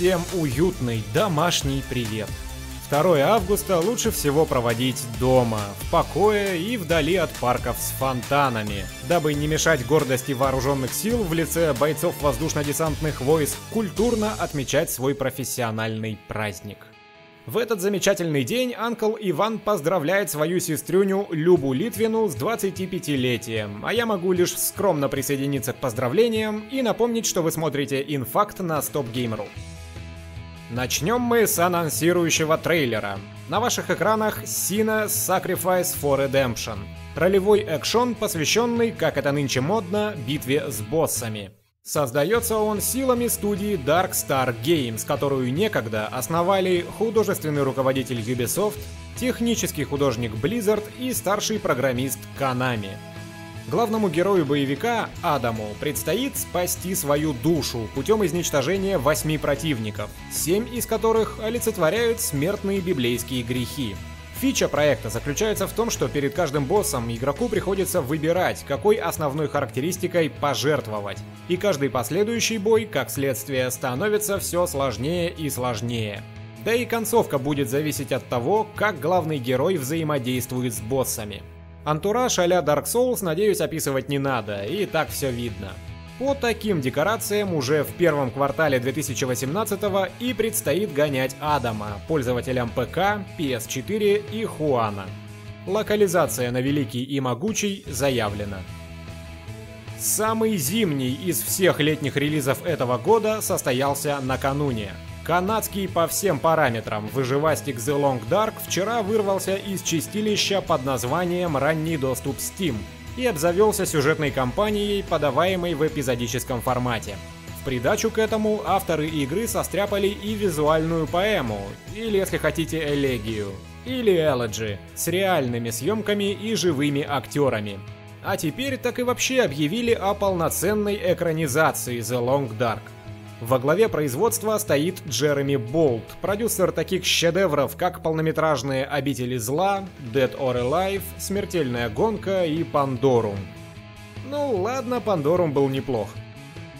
Всем уютный домашний привет! 2 августа лучше всего проводить дома, в покое и вдали от парков с фонтанами, дабы не мешать гордости вооруженных сил в лице бойцов воздушно-десантных войск культурно отмечать свой профессиональный праздник. В этот замечательный день Анкл Иван поздравляет свою сестрюню Любу Литвину с 25-летием, а я могу лишь скромно присоединиться к поздравлениям и напомнить, что вы смотрите «Инфакт» на Stopgame.ru. Начнем мы с анонсирующего трейлера. На ваших экранах Sinner: Sacrifice for Redemption. Ролевой экшон, посвященный, как это нынче модно, битве с боссами. Создается он силами студии Dark Star Games, которую некогда основали художественный руководитель Ubisoft, технический художник Blizzard и старший программист Konami. Главному герою боевика, Адаму, предстоит спасти свою душу путем изничтожения 8 противников, 7 из которых олицетворяют смертные библейские грехи. Фича проекта заключается в том, что перед каждым боссом игроку приходится выбирать, какой основной характеристикой пожертвовать. И каждый последующий бой, как следствие, становится все сложнее и сложнее. Да и концовка будет зависеть от того, как главный герой взаимодействует с боссами. Антураж а-ля Dark Souls, надеюсь, описывать не надо, и так все видно. По таким декорациям уже в первом квартале 2018-го и предстоит гонять Адама, пользователям ПК, PS4 и Хуана. Локализация на Великий и Могучий заявлена. Самый зимний из всех летних релизов этого года состоялся накануне. Канадский по всем параметрам выживастик The Long Dark вчера вырвался из чистилища под названием «Ранний доступ Steam» и обзавелся сюжетной кампанией, подаваемой в эпизодическом формате. В придачу к этому авторы игры состряпали и визуальную поэму, или, если хотите, элегию, или элоджи, с реальными съемками и живыми актерами. А теперь так и вообще объявили о полноценной экранизации The Long Dark. Во главе производства стоит Джереми Болт, продюсер таких шедевров, как полнометражные «Обители зла», «Dead or Alive», «Смертельная гонка» и «Пандорум». Ну ладно, «Пандорум» был неплох.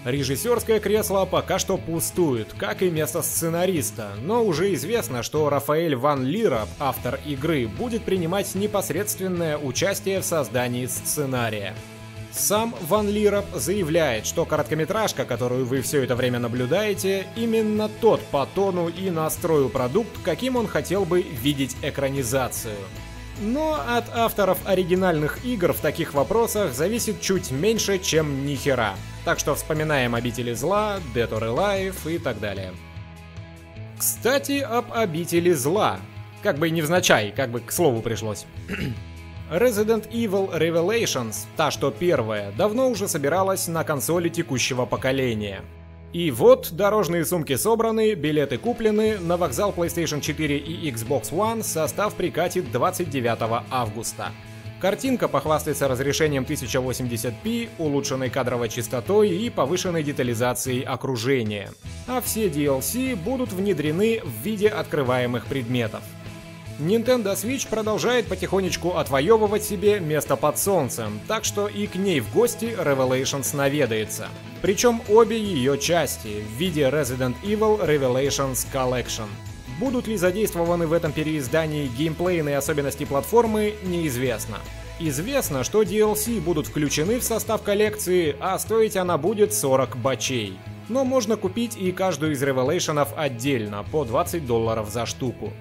Режиссерское кресло пока что пустует, как и место сценариста, но уже известно, что Рафаэль Ван Лиероп, автор игры, будет принимать непосредственное участие в создании сценария. Сам Ван Лиероп заявляет, что короткометражка, которую вы все это время наблюдаете, именно тот по тону и настрою продукт, каким он хотел бы видеть экранизацию. Но от авторов оригинальных игр в таких вопросах зависит чуть меньше, чем нихера. Так что вспоминаем «Обители зла», «Dead or Alive» и так далее. Кстати, об «Обители зла». Как бы невзначай, как бы к слову пришлось. Resident Evil Revelations, та что первая, давно уже собиралась на консоли текущего поколения. И вот дорожные сумки собраны, билеты куплены, на вокзал PlayStation 4 и Xbox One состав прикатит 29 августа. Картинка похвастается разрешением 1080p, улучшенной кадровой частотой и повышенной детализацией окружения. А все DLC будут внедрены в виде открываемых предметов. Nintendo Switch продолжает потихонечку отвоевывать себе место под солнцем, так что и к ней в гости Revelations наведается. Причем обе ее части в виде Resident Evil Revelations Collection. Будут ли задействованы в этом переиздании геймплейные особенности платформы, неизвестно. Известно, что DLC будут включены в состав коллекции, а стоить она будет 40 бачей. Но можно купить и каждую из Revelations отдельно, по $20 за штуку.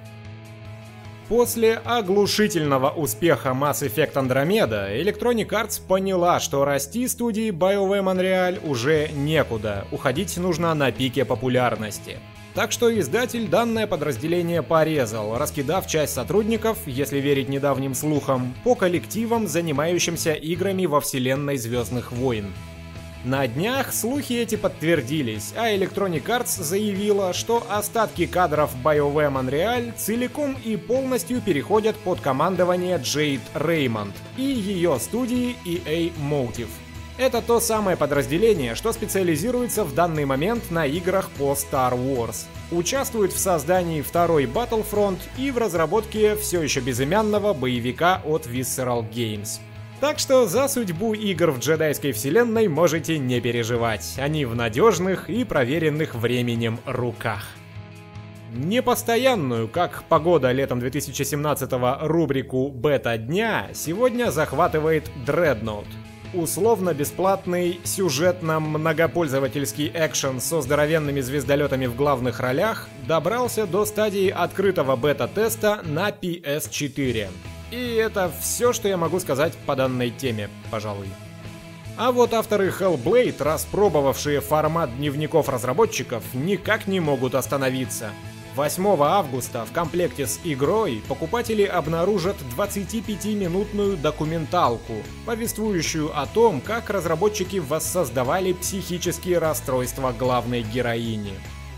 После оглушительного успеха Mass Effect Andromeda, Electronic Arts поняла, что расти студии BioWare Montreal уже некуда, уходить нужно на пике популярности. Так что издатель данное подразделение порезал, раскидав часть сотрудников, если верить недавним слухам, по коллективам, занимающимся играми во вселенной «Звездных войн». На днях слухи эти подтвердились, а Electronic Arts заявила, что остатки кадров BioWare Montreal целиком и полностью переходят под командование Джейд Реймонд и ее студии EA Motive. Это то самое подразделение, что специализируется в данный момент на играх по Star Wars. Участвует в создании второй Battlefront и в разработке все еще безымянного боевика от Visceral Games. Так что за судьбу игр в джедайской вселенной можете не переживать, они в надежных и проверенных временем руках. Непостоянную, как погода летом 2017-го, рубрику «Бета дня» сегодня захватывает Dreadnought. Условно-бесплатный, сюжетно-многопользовательский экшен со здоровенными звездолетами в главных ролях добрался до стадии открытого бета-теста на PS4. И это все, что я могу сказать по данной теме, пожалуй. А вот авторы Hellblade, распробовавшие формат дневников разработчиков, никак не могут остановиться. 8 августа в комплекте с игрой покупатели обнаружат 25-минутную документалку, повествующую о том, как разработчики воссоздавали психические расстройства главной героини.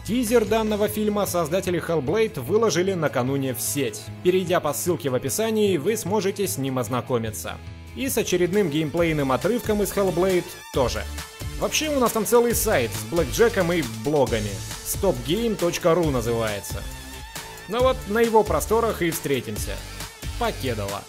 Тизер данного фильма создатели Hellblade выложили накануне в сеть. Перейдя по ссылке в описании, вы сможете с ним ознакомиться. И с очередным геймплейным отрывком из Hellblade тоже. Вообще у нас там целый сайт с блэкджеком и блогами. Stopgame.ru называется. Но вот на его просторах и встретимся. Покедова.